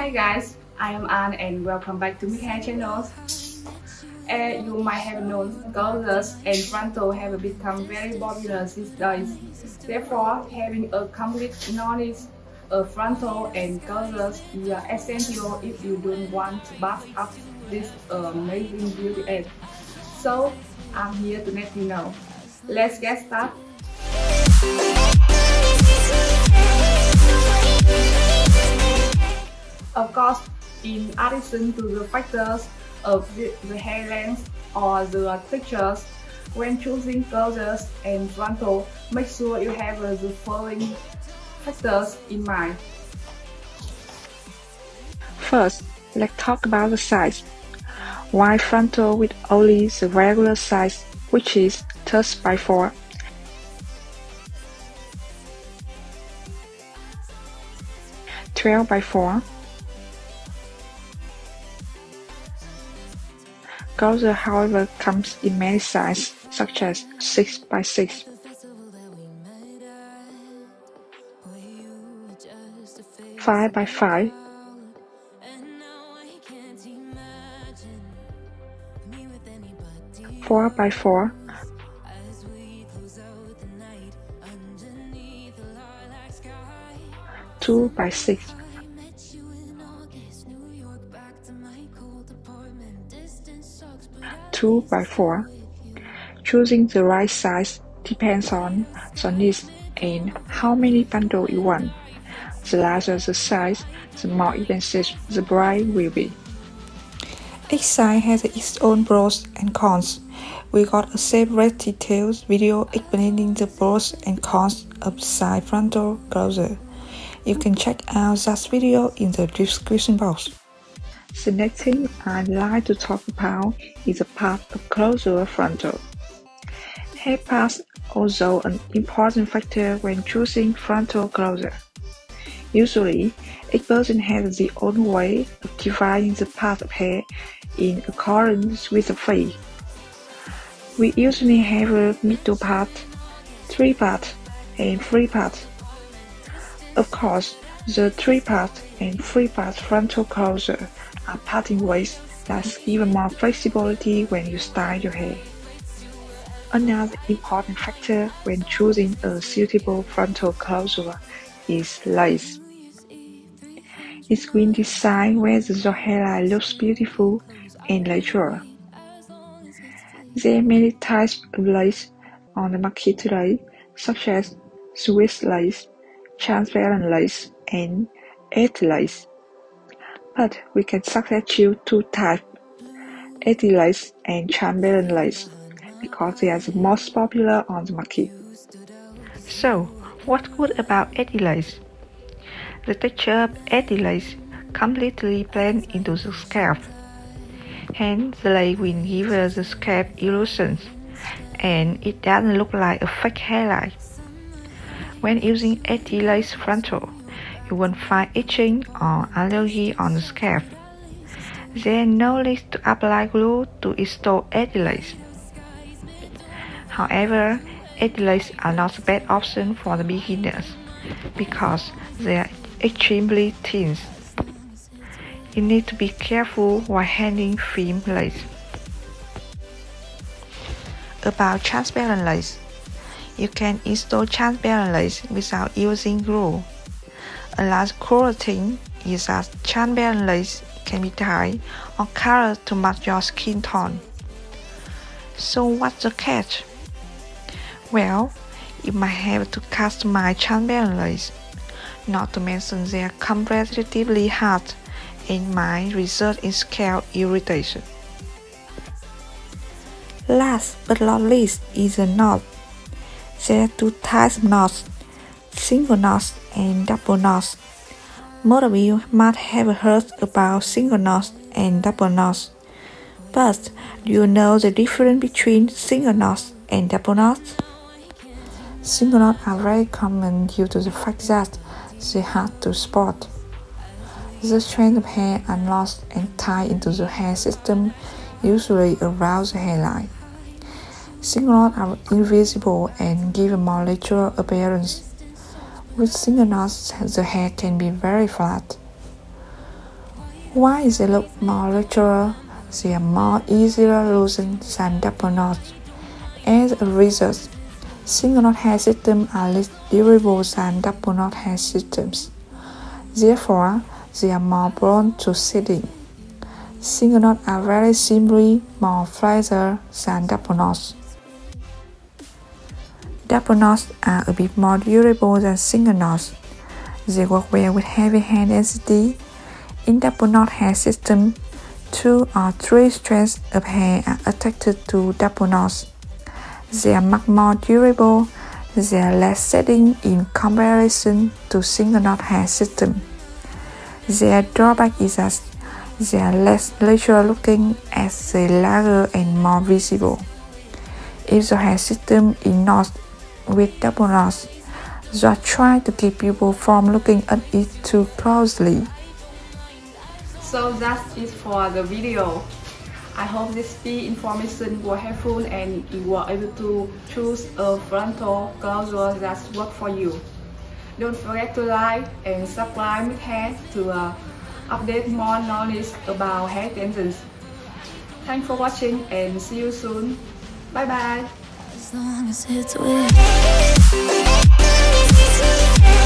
Hi guys, I am Anne and welcome back to Michair channel. As you might have known, trousers and frontal have become very popular these days. Therefore, having a complete knowledge of frontal and trousers is essential if you don't want to pass up this amazing beauty aid. So, I'm here to let you know. Let's get started. Of course, in addition to the factors of the hair length or the textures, when choosing trousers and frontal, make sure you have the following factors in mind. First, let's talk about the size. Why frontal with only the regular size, which is 30 by 4? (12 by 4). Trouser, however, comes in many sizes, such as 6 by 6. (5 by 5. 4 by 4. 2 by 6. 2 by 4. Choosing the right size depends on the needs and how many bundles you want. The larger the size, the more expensive the price will be. Each size has its own pros and cons. We got a separate detailed video explaining the pros and cons of side frontal trouser. You can check out that video in the description box. The next thing I'd like to talk about is the part of trouser frontal. Hair parts also an important factor when choosing frontal trouser. Usually, each person has their own way of dividing the part of hair in accordance with the face. We usually have a middle part, three part, and three part. Of course, the three part and three part frontal trouser are parting ways that give more flexibility when you style your hair. Another important factor when choosing a suitable frontal trouser is lace. It will decide whether your hairline looks beautiful and natural. There are many types of lace on the market today, such as Swiss lace, transparent lace, and eddy lace. But we can suggest you two types, eddy lace and transparent lace, because they are the most popular on the market. So, what's good about eddy lace? The texture of eddy lace completely blends into the scalp. Hence, the lace will give the scalp illusion, and it doesn't look like a fake hairline. When using eddy lace frontal, you won't find itching or allergy on the scalp. There is no need to apply glue to install eddy lace. However, eddy lace are not the best option for the beginners because they are extremely thin. You need to be careful while handling thin lace. About transparent lace. You can install transparent lace without using glue. Another cool thing is that transparent lace can be dyed or colored to match your skin tone. So what's the catch? Well, you might have to customize transparent lace, not to mention they are comparatively hard and might result in scalp irritation. Last but not least is the knot. There are two types of knots, single knots and double knots. Most of you might have heard about single knots and double knots. But do you know the difference between single knots and double knots? Single knots are very common due to the fact that they are hard to spot. The strands of hair are lost and tied into the hair system, usually around the hairline. Single knots are invisible and give a more natural appearance. With single knots, the hair can be very flat. Why they look more richer, they are more easier losing than double knots. As a result, single knot hair systems are less durable than double knot hair systems. Therefore, they are more prone to shedding. Single knots are very simply more fragile than double knots. Double knots are a bit more durable than single knots. They work well with heavy hair density. In double knot hair system, 2 or 3 strands of hair are attached to double knots. They are much more durable. They are less shedding in comparison to single knot hair system. Their drawback is that they are less leisure looking as they are larger and more visible. If the hair system is not with double knots, they try to keep people from looking at it too closely. So that's it for the video. I hope this information was helpful and you were able to choose a frontal closure that works for you. Don't forget to like and subscribe MICHAIR to update more knowledge about hair tensions. Thanks for watching and see you soon. Bye bye. As long as it's